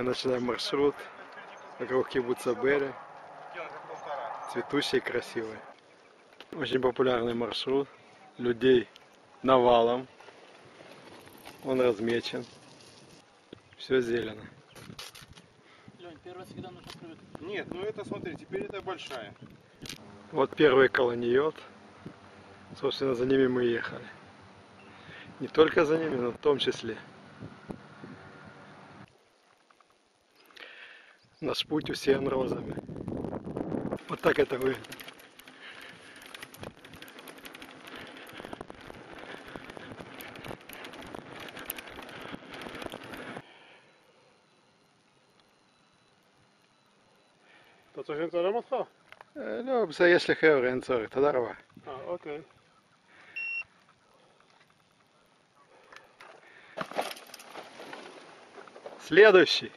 Мы начинаем маршрут вокруг кибуца Бери. Цветущий и красивый. Очень популярный маршрут. Людей навалом. Он размечен. Все зелено. Лёнь, первый раз всегда нужно привыкнуть. Нет, ну это смотри, теперь это большая. Вот первый колониот. Собственно, за ними мы ехали. Не только за ними, но в том числе. Наш путь усеян розами. Вот так это выглядит. Ну, если хеврен, тогда рва. А, окей. Следующий.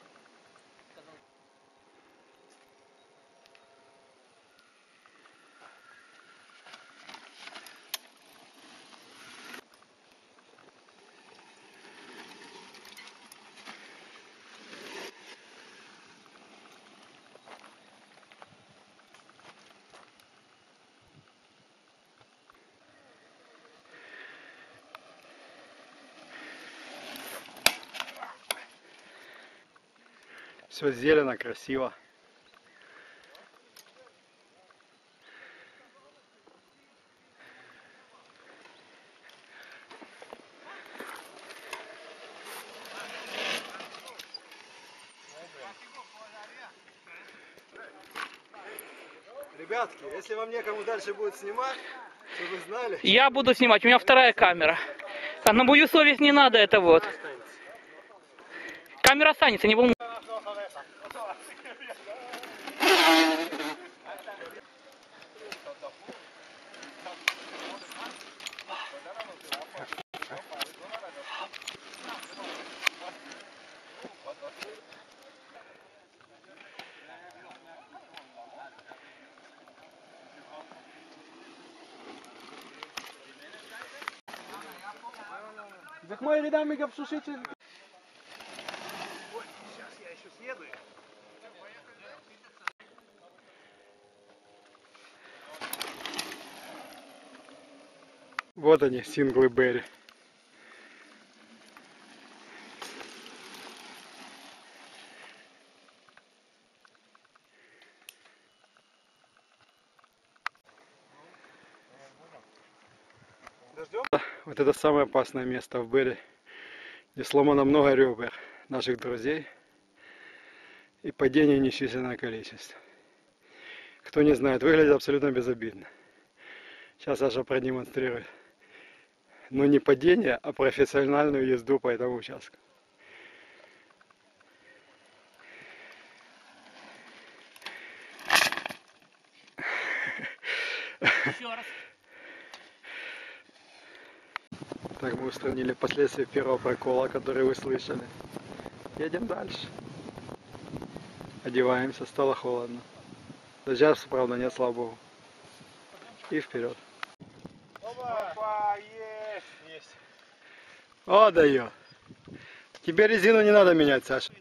Все зелено, красиво. Ребятки, если вам некому дальше будет снимать, то вы знали. Я буду снимать, у меня вторая камера. А на мою совесть не надо это вот. Камера останется, не волнуйтесь. Так мы рядами гопшушитель. Ой, сейчас я еще съеду. Вот они, синглы Бери. Вот это самое опасное место в Бери, где сломано много ребер наших друзей и падение несчисленное количество. Кто не знает, выглядит абсолютно безобидно. Сейчас Саша продемонстрирует. Но не падение, а профессиональную езду по этому участку. Еще раз. Так мы устранили последствия первого прокола, который вы слышали. Едем дальше. Одеваемся, стало холодно. Дождя, правда, нет, слава богу. И вперед. Опа, есть, есть. О, дает. Тебе резину не надо менять, Саша.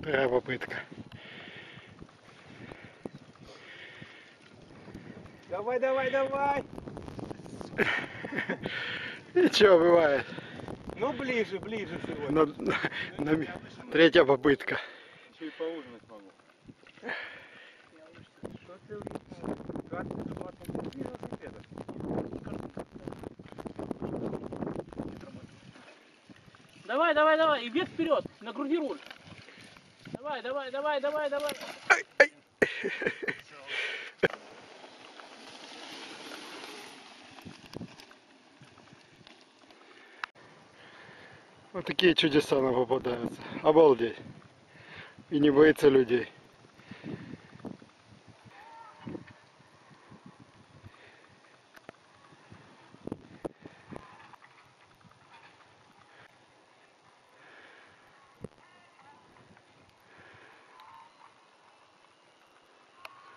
Вторая попытка. Давай, давай, давай! И чё, бывает? Ну, ближе, ближе всего. Третья попытка. Еще и поужинать могу. Давай, давай, давай! И бег вперед! На груди руль! Давай, давай, давай, давай, давай! Ай, ай. Вот такие чудеса нам попадаются. Обалдеть. И не боится людей.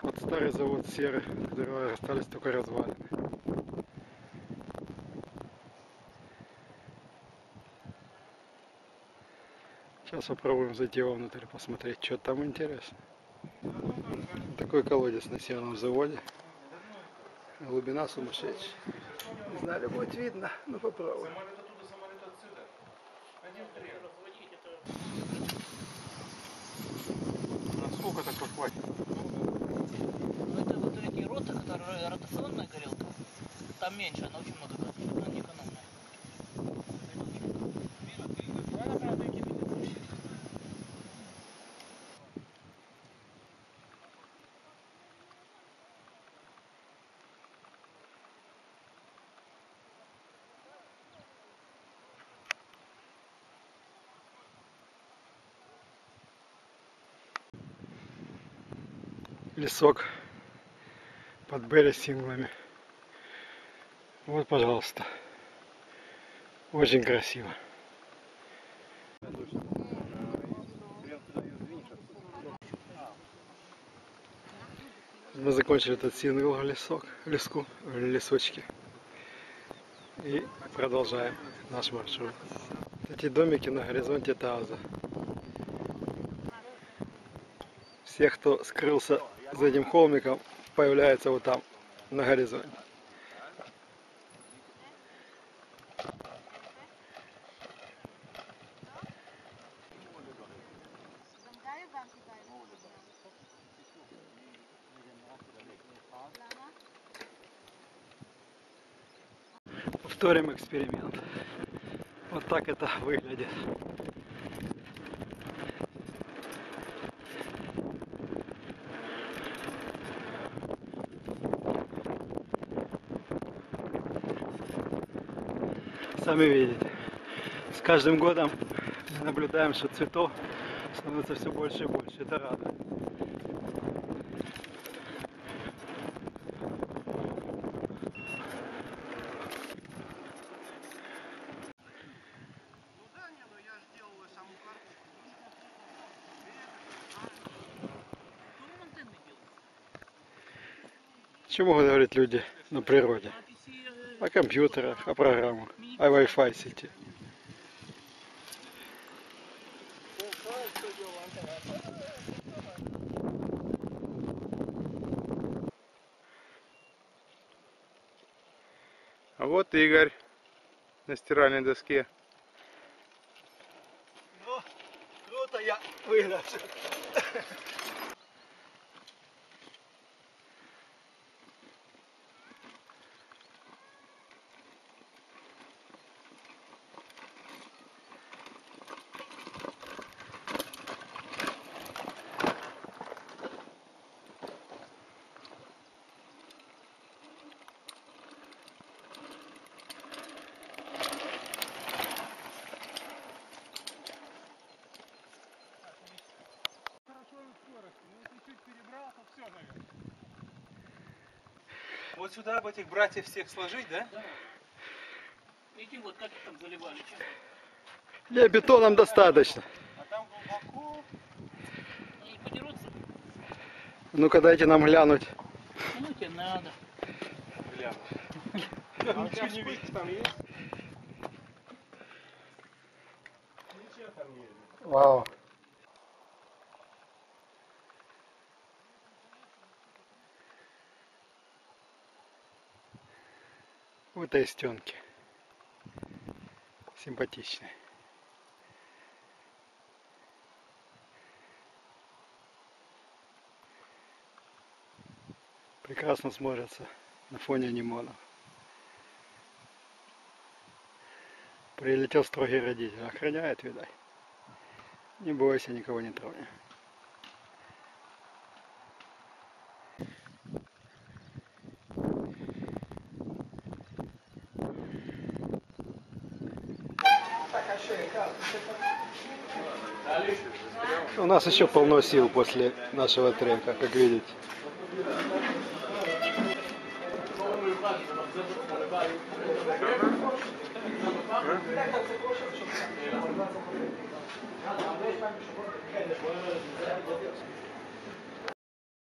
Вот старый завод серый, от которого остались только развалины. Сейчас попробуем зайти вовнутрь, посмотреть, что там интересно. Такой колодец на северном заводе. Глубина сумасшедшая. Не знали, будет видно, но попробуем. Насколько такое хватит? Это вот эти роты, которые ротационная горелка. Там меньше, она очень много горит. Она неэкономная. Лесок под Бери синглами. Вот, пожалуйста. Очень красиво. Мы закончили этот сингл в лесочке. И продолжаем наш маршрут. Эти домики на горизонте Тааза. Все, кто скрылся за этим холмиком, появляется вот там, на горизонте. Повторим эксперимент. Вот так это выглядит. Сами видите, с каждым годом мы наблюдаем, что цветов становится все больше и больше. Это радует. Что могут говорить люди на природе? О компьютерах, о программах, о Wi-Fi сети. А вот Игорь на стиральной доске. Ну, круто, я выиграл. Вот сюда бы этих братьев всех сложить, да? Да. Иди вот как их там заливали. Не, бетоном достаточно. А там глубоко. И подерутся. Ну-ка дайте нам глянуть. Ну тебе надо. Глянуть. А что не видите, там есть? Ничего там нет. Вау. Вот эти стенки симпатичные. Прекрасно смотрятся на фоне анимонов. Прилетел строгий родитель, охраняет, видать. Не бойся, никого не тронь. У нас еще полно сил после нашего трека, как видите.